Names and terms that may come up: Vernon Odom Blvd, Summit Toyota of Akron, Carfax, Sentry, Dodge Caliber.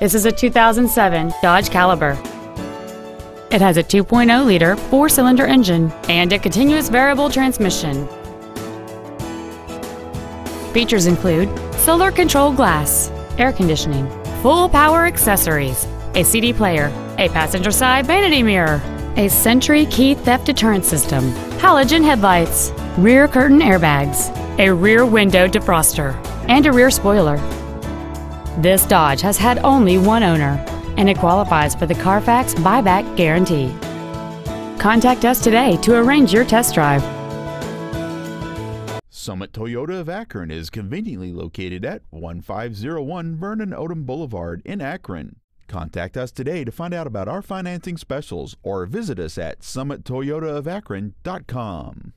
This is a 2007 Dodge Caliber. It has a 2.0-liter four-cylinder engine and a continuous variable transmission. Features include solar control glass, air conditioning, full power accessories, a CD player, a passenger side vanity mirror, a Sentry key theft deterrent system, halogen headlights, rear curtain airbags, a rear window defroster, and a rear spoiler. This Dodge has had only one owner, and it qualifies for the Carfax buyback guarantee. Contact us today to arrange your test drive. Summit Toyota of Akron is conveniently located at 1501 Vernon Odom Boulevard in Akron. Contact us today to find out about our financing specials or visit us at summittoyotaofakron.com.